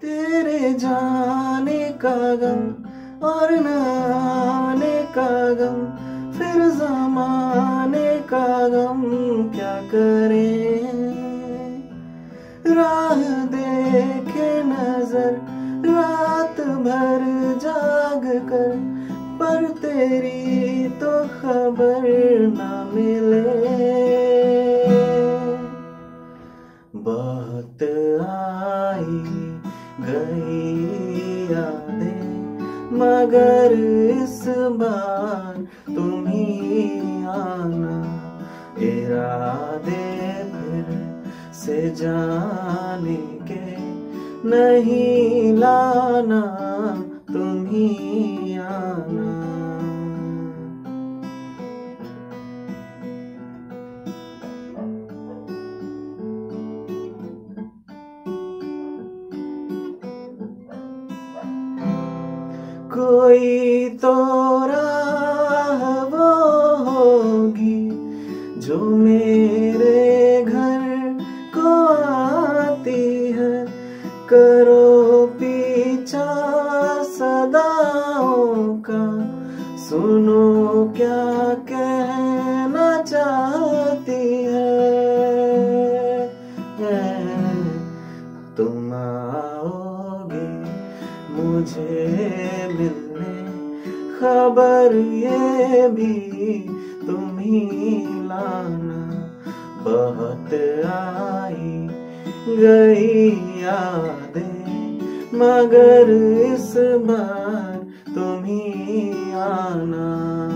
तेरे जाने का गम और न आने का गम, फिर ज़माने का गम क्या करें। राह देखे नजर रात भर जाग कर, पर तेरी तो खबर ना मिले। बहुत आई गई यादें मगर इस बार तुम ही आना, इरादे फिर से जाने के नहीं लाना, तुम ही आना। कोई तो राह वो होगी जो मेरे घर को आती है, करो पीछा सदाओं का, सुनो क्या कहना चाहती है। तुम आओगे मुझे मिलने, खबर ये भी तुम ही लाना। बहुत आई गई यादें मगर इस बार तुम ही आना।